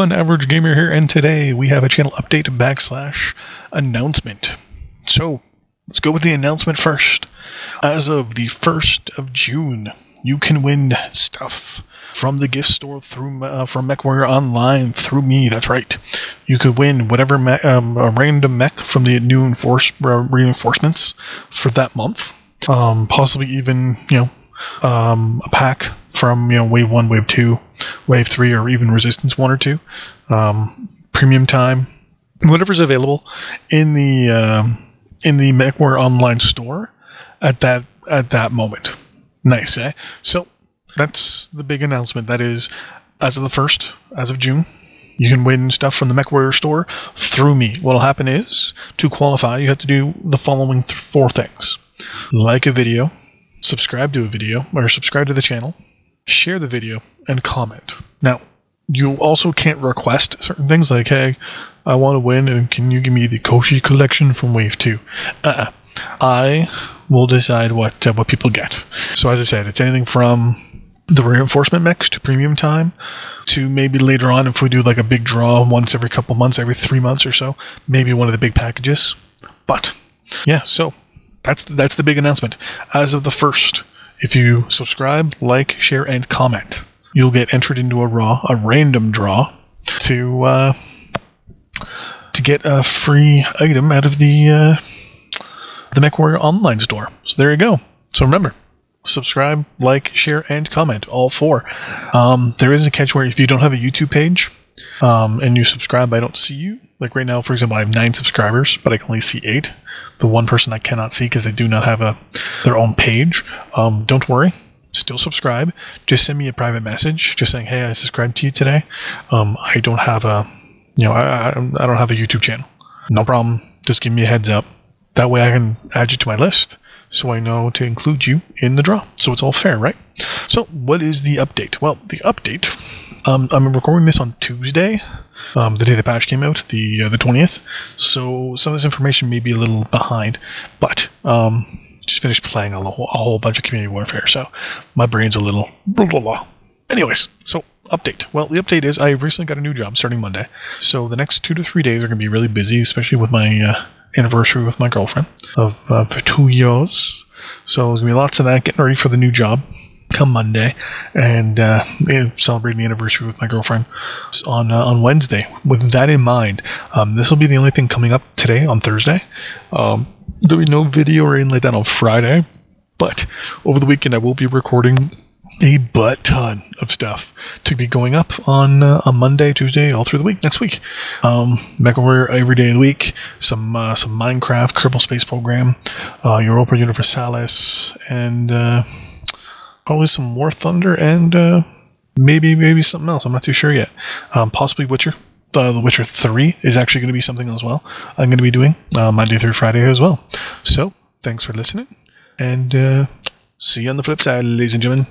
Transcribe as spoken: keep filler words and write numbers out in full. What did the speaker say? everyone, Average Gamer here, and today we have a channel update backslash announcement. So, let's go with the announcement first. As of the first of June, you can win stuff from the gift store through uh, from MechWarrior Online through me. That's right. You could win whatever mech, um, a random mech from the new enforce, uh, reinforcements for that month. Um, possibly even, you know, um, a pack from, you know, wave one, wave two, wave three, or even resistance one or two. Um, premium time, whatever's available in the um, in the MechWarrior Online store at that at that moment. Nice, eh? So that's the big announcement. That is, as of the first, as of June, you can win stuff from the MechWarrior store through me. What'll happen is, to qualify, you have to do the following th four things: like a video, subscribe to a video, or subscribe to the channel, share the video, and comment. Now, you also can't request certain things like, "Hey, I want to win, and can you give me the Koshi collection from Wave Two?" Uh-uh. I will decide what uh, what people get. So as I said, it's anything from the reinforcement mechs to premium time to maybe later on, if we do like a big draw once every couple months, every three months or so, maybe one of the big packages. But yeah, so that's the, that's the big announcement. As of the first, if you subscribe, like, share, and comment, you'll get entered into a raw, a random draw to uh, to get a free item out of the. Uh, the MechWarrior Online store. So there you go. So remember, subscribe, like, share, and comment, all four. Um, there is a catch where if you don't have a YouTube page um, and you subscribe, I don't see you. Like right now, for example, I have nine subscribers, but I can only see eight. The one person I cannot see because they do not have a their own page. Um, don't worry. Still subscribe. Just send me a private message just saying, "Hey, I subscribed to you today. Um, I don't have a, you know, I, I, I don't have a YouTube channel." No problem. Just give me a heads up. That way I can add you to my list so I know to include you in the draw. So it's all fair, right? So what is the update? Well, the update, um, I'm recording this on Tuesday, um, the day the patch came out, the uh, the twentieth. So some of this information may be a little behind, but um, just finished playing a whole, a whole bunch of Community Warfare. So my brain's a little blah, blah, blah. Anyways, so update. Well, the update is I recently got a new job starting Monday. So the next two to three days are going to be really busy, especially with my... Uh, anniversary with my girlfriend of uh, for two years. So there's gonna be lots of that, getting ready for the new job come Monday, and uh, celebrating the anniversary with my girlfriend on uh, on Wednesday. With that in mind, um, this will be the only thing coming up today on Thursday. Um, there'll be no video or anything like that on Friday, but over the weekend I will be recording a butt ton of stuff to be going up on uh, on Monday, Tuesday, all through the week, next week. Um, MechWarrior every day of the week, some uh, some Minecraft, Kerbal Space Program, uh, Europa Universalis, and uh, probably some War Thunder, and uh, maybe maybe something else. I'm not too sure yet. Um, possibly Witcher. Uh, The Witcher three is actually going to be something as well I'm going to be doing uh, Monday through Friday as well. So, thanks for listening, and uh, see you on the flip side, ladies and gentlemen.